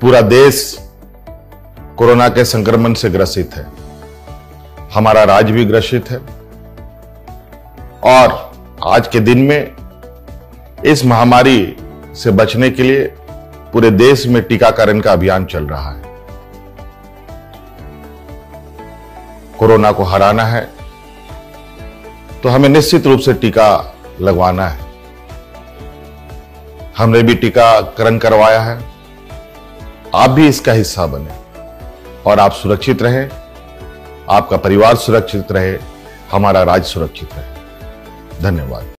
पूरा देश कोरोना के संक्रमण से ग्रसित है, हमारा राज्य भी ग्रसित है। और आज के दिन में इस महामारी से बचने के लिए पूरे देश में टीकाकरण का अभियान चल रहा है। कोरोना को हराना है तो हमें निश्चित रूप से टीका लगवाना है। हमने भी टीकाकरण करवाया है, आप भी इसका हिस्सा बने और आप सुरक्षित रहें, आपका परिवार सुरक्षित रहे, हमारा राज्य सुरक्षित रहे। धन्यवाद।